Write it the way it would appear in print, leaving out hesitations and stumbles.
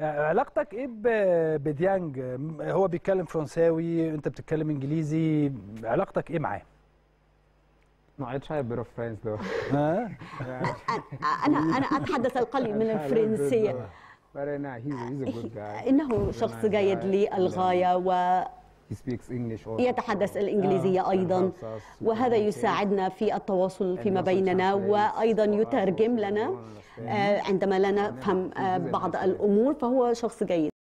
علاقتك ايه بديانج؟ هو بيتكلم فرنساوي، انت بتتكلم انجليزي، علاقتك ايه معاه؟ ما اتش هاي بروف فرنس دو انا اتحدث القليل من الفرنسيه. انه شخص جيد للغايه و يتحدث الإنجليزية أيضا، وهذا يساعدنا في التواصل فيما بيننا، وأيضا يترجم لنا عندما لا نفهم بعض الأمور، فهو شخص جيد.